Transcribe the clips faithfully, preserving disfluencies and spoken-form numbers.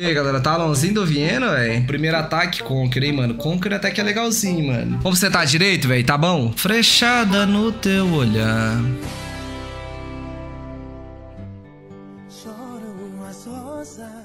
E aí, galera, Talonzinho do Viena, velho. Primeiro ataque, Conquer, hein, mano. Conquer até que é legalzinho, mano. Como você tá direito, velho? Tá bom? Frechada no teu olhar.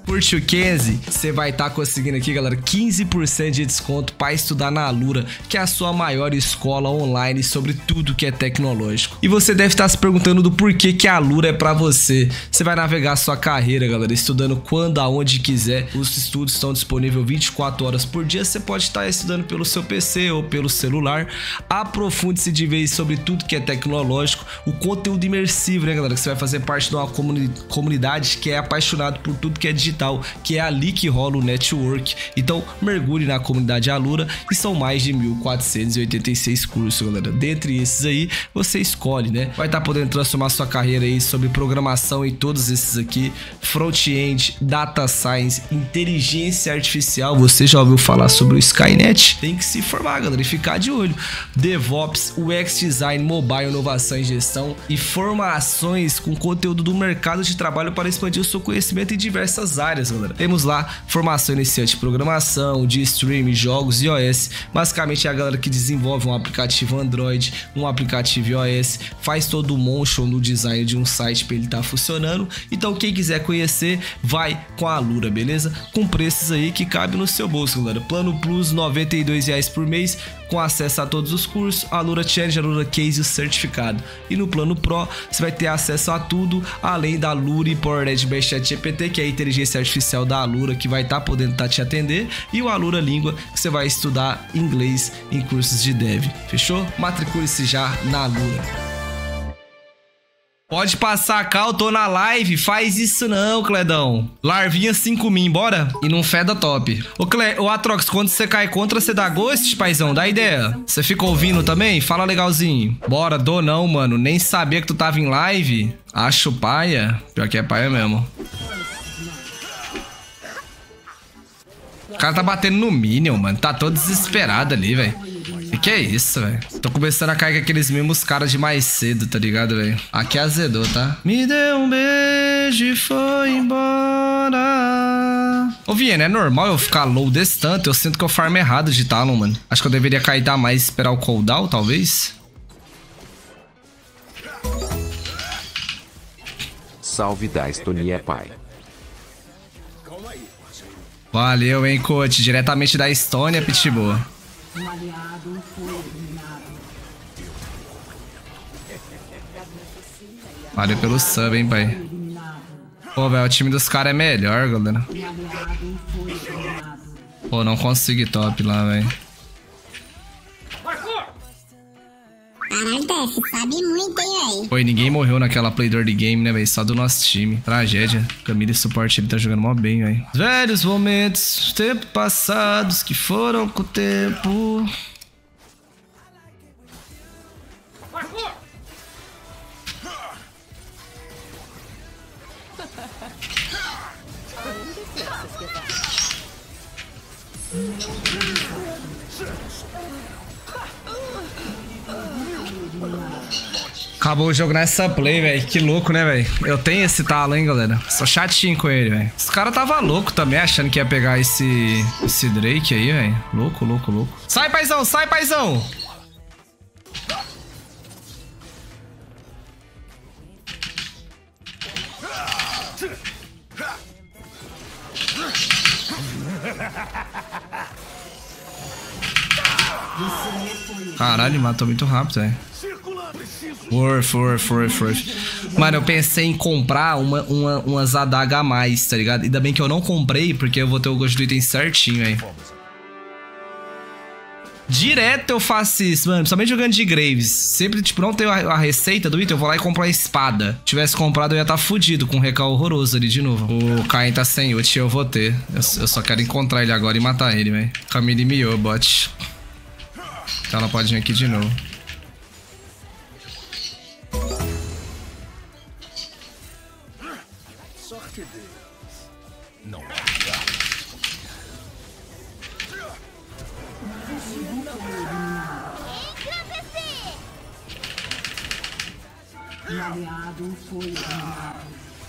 Curte o quinze, você vai estar tá conseguindo aqui, galera, quinze por cento de desconto para estudar na Alura, que é a sua maior escola online sobre tudo que é tecnológico. E você deve estar tá se perguntando do porquê que a Alura é para você. Você vai navegar a sua carreira, galera, estudando quando, aonde quiser. Os estudos estão disponíveis vinte e quatro horas por dia. Você pode estar tá estudando pelo seu P C ou pelo celular. Aprofunde-se de vez sobre tudo que é tecnológico. O conteúdo imersivo, né, galera, que você vai fazer parte de uma comuni comunidade que é apaixonado por tudo que é digital, que é ali que rola o network. Então mergulhe na comunidade Alura, que são mais de mil quatrocentos e oitenta e seis cursos, galera. Dentre esses aí, você escolhe, né? Vai estar tá podendo transformar sua carreira aí sobre programação em todos esses aqui: front-end, data science, inteligência artificial. Você já ouviu falar sobre o Skynet? Tem que se formar, galera, e ficar de olho. DevOps, U X Design, mobile, inovação e gestão, e formações com conteúdo do mercado de trabalho para expandir o seu conhecimento em diversas áreas. Áreas, galera. Temos lá formação iniciante de programação, de streaming, jogos e iOS. Basicamente é a galera que desenvolve um aplicativo Android, um aplicativo iOS, faz todo o motion no design de um site para ele estar tá funcionando. Então quem quiser conhecer, vai com a Alura, beleza? Com preços aí que cabe no seu bolso, galera. Plano Plus, noventa e dois reais por mês, com acesso a todos os cursos, Alura Challenge, Alura Case e o certificado. E no plano Pro, você vai ter acesso a tudo, além da Alura e Powered by Chat G P T, que é a inteligência artificial da Alura, que vai estar tá podendo estar tá te atender, e o Alura Língua, que você vai estudar inglês em cursos de dev. Fechou? Matricule-se já na Alura. Pode passar cá, eu tô na live. Faz isso não, Cledão. Larvinha cinco mil, bora? E não feda top. Ô, Cle... Ô, Atrox, quando você cai contra, você dá ghost, paizão? Dá ideia? Você fica ouvindo também? Fala legalzinho. Bora, dou não, mano. Nem sabia que tu tava em live. Acho paia. Pior que é paia mesmo. O cara tá batendo no Minion, mano. Tá todo desesperado ali, velho. Que que é isso, velho? Tô começando a cair com aqueles mesmos caras de mais cedo, tá ligado, velho? Aqui azedou, tá? Me deu um beijo e foi embora. Ô, Viena, é normal eu ficar low desse tanto? Eu sinto que eu farm errado de Talon, mano. Acho que eu deveria cair dar mais e esperar o cooldown, talvez. Salve da Estonia, pai. Valeu, hein, coach. Diretamente da Estônia, Pitbull. Valeu pelo sub, hein, pai. Pô, velho, o time dos caras é melhor, galera. Pô, não consegui top lá, velho. Caralho, Def, sabe muito, hein, velho. Pô, e ninguém morreu naquela play door de game, né, velho? Só do nosso time. Tragédia. Camille e suporte, ele tá jogando mó bem, velho. Velhos momentos, tempo passados que foram com o tempo. Acabou o jogo nessa play, velho. Que louco, né, velho? Eu tenho esse Talon, hein, galera. Sou chatinho com ele, velho. Os caras tava louco também, achando que ia pegar esse esse Drake aí, velho. Louco, louco, louco. Sai, paizão, sai, paizão! Caralho, matou muito rápido, velho. Worth, worth, worth, worth. Mano, eu pensei em comprar uma, uma, umas adaga a mais, tá ligado? Ainda bem que eu não comprei, porque eu vou ter o gosto do item certinho, aí. Direto eu faço isso, mano. Principalmente jogando de Graves. Sempre, tipo, não tenho a, a receita do item, eu vou lá e compro a espada. Se tivesse comprado, eu ia estar tá fudido com um recal horroroso ali de novo. O Kayn tá sem ult e eu vou ter. Eu, eu só quero encontrar ele agora e matar ele, velho. Camille miou, bot. Então ela pode vir aqui de novo. Não.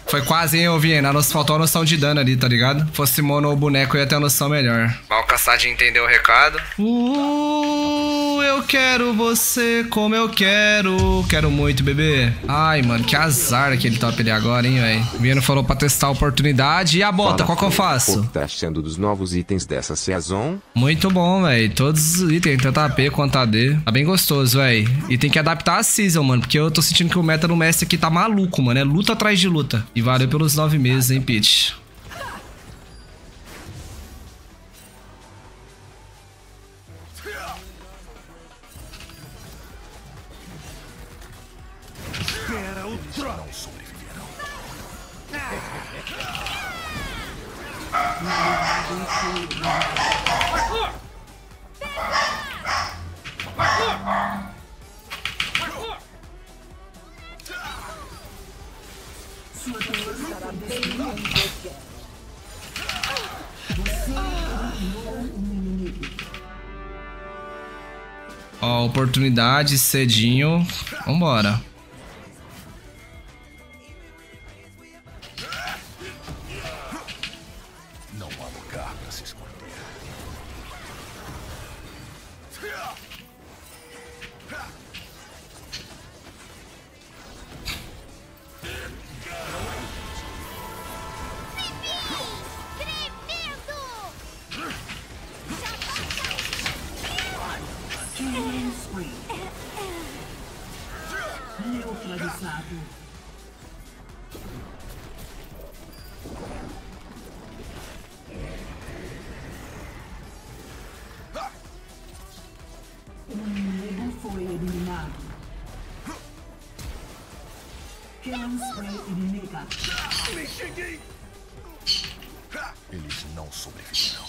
Foi quase, hein, eu vi, ainda faltou a noção de dano ali, tá ligado? Fosse mono ou boneco, eu ia ter a noção melhor. Mal Caçadinho entendeu o recado. Uh, eu quero você como eu quero. Quero muito, bebê. Ai, mano, que azar aquele top ali agora, hein, velho. O Vieno falou pra testar a oportunidade. E a bota, qual que eu faço? O que tá achando dos novos itens dessa season? Muito bom, velho. Todos os itens, tanto A P quanto A D. Tá bem gostoso, velho. E tem que adaptar a season, mano, porque eu tô sentindo que o meta no mestre aqui tá maluco, mano. É luta atrás de luta. E valeu pelos nove meses, hein, Pitch? Ó, oportunidade cedinho. Vambora. Não há lugar pra se esconder. Eles não sobreviverão.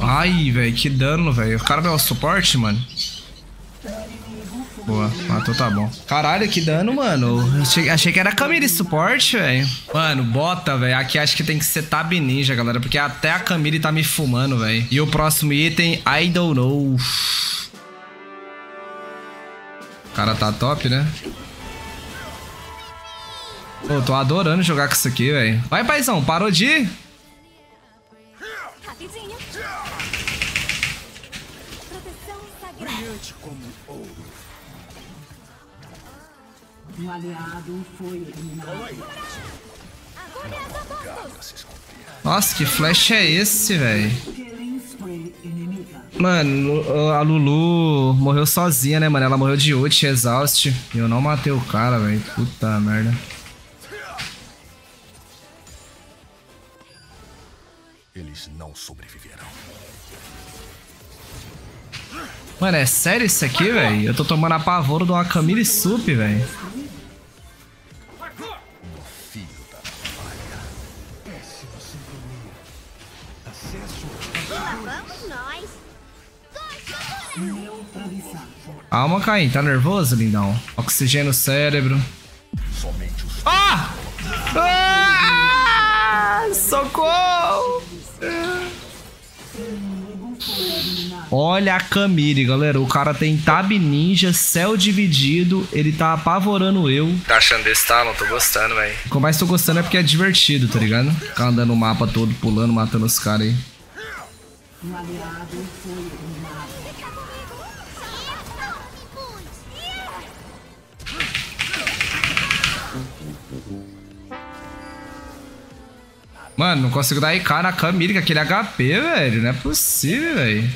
Ai, velho, que dano, velho. O cara deu suporte, mano. Boa, matou, tá bom. Caralho, que dano, mano. Achei, achei que era Camille de suporte, velho. Mano, bota, velho. Aqui acho que tem que ser Tab Ninja, galera. Porque até a Camille tá me fumando, velho. E o próximo item, I don't know. O cara tá top, né? Pô, tô adorando jogar com isso aqui, velho. Vai, paizão, parou de ir. Um aliado foi eliminado. Nossa, que flash é esse, velho? Mano, a Lulu morreu sozinha, né, mano? Ela morreu de ult, exaust. E eu não matei o cara, velho. Puta merda. Eles não sobreviverão. Mano, é sério isso aqui, velho? Eu tô tomando apavoro de uma Camille Sup, velho. Calma, Kayn, tá nervoso, lindão? Oxigênio no cérebro. Ah! Ah! Socorro! Olha a Camille, galera. O cara tem Tab Ninja, céu dividido. Ele tá apavorando eu. Tá achando desse Talon? Tô gostando, velho. O que eu mais tô gostando é porque é divertido, tá ligado? Ficar andando o mapa todo, pulando, matando os caras aí. Mano, não consigo dar I K na Camille com aquele H P, velho. Não é possível, velho.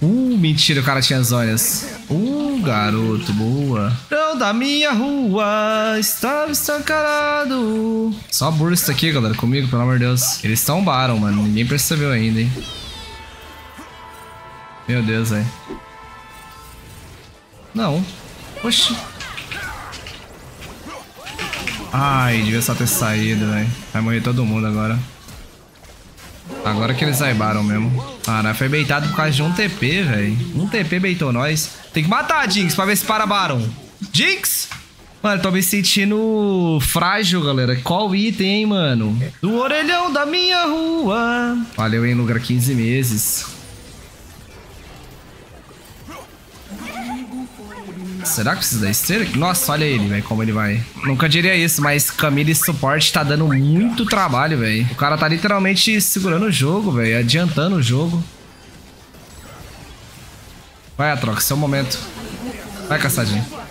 Uh, mentira, o cara tinha as olhas. Uh, garoto, boa. Não da minha rua, estava estancarado. Só burst aqui, galera, comigo, pelo amor de Deus. Eles tombaram, mano. Ninguém percebeu ainda, hein. Meu Deus, velho. Não. Oxi. Ai, devia só ter saído, velho. Vai morrer todo mundo agora. Agora que eles zaibaram mesmo. Ah, nós foi beitado por causa de um T P, velho. Um T P beitou nós. Tem que matar a Jinx pra ver se para Baron. Jinx! Mano, tô me sentindo frágil, galera. Qual item, hein, mano? Do orelhão da minha rua. Valeu, hein, Lugar, quinze meses. Será que precisa da estrela? Nossa, olha ele, velho, como ele vai. Nunca diria isso, mas Camille e suporte tá dando muito trabalho, velho. O cara tá literalmente segurando o jogo, velho, adiantando o jogo. Vai, Atrox, seu momento. Vai, caçadinho.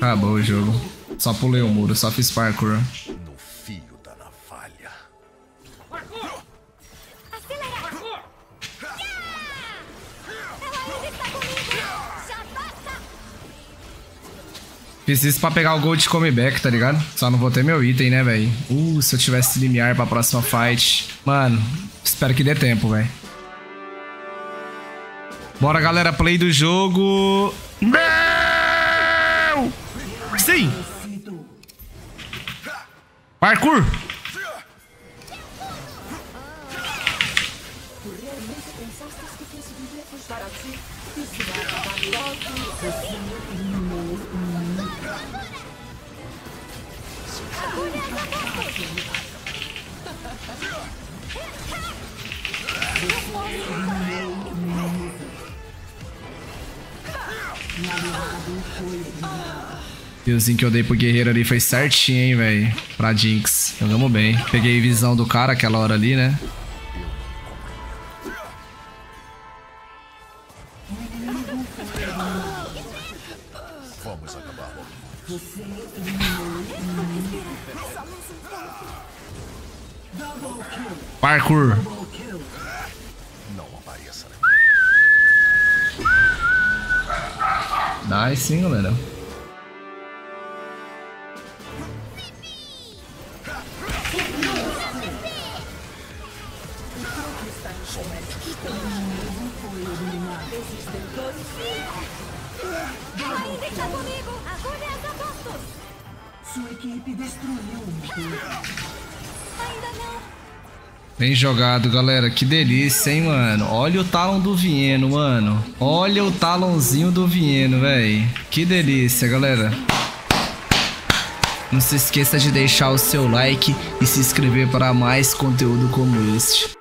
Acabou o jogo. Só pulei o muro, só fiz parkour. Fiz isso pra pegar o gold comeback, tá ligado? Só não vou ter meu item, né, velho? Uh, se eu tivesse limiar pra próxima fight. Mano, espero que dê tempo, velho. Bora, galera, play do jogo. Não! Sim! Parkour! Fiozinho que eu dei pro guerreiro ali foi certinho, hein, velho. Pra Jinx. Jogamos bem. Peguei visão do cara aquela hora ali, né? Vamos acabar. Parkour. Não apareça. Nice, hein, galera. Bem jogado, galera. Que delícia, hein, mano. Olha o Talon do Viego, mano. Olha o Talonzinho do Viego, velho. Que delícia, galera. Não se esqueça de deixar o seu like e se inscrever para mais conteúdo como este.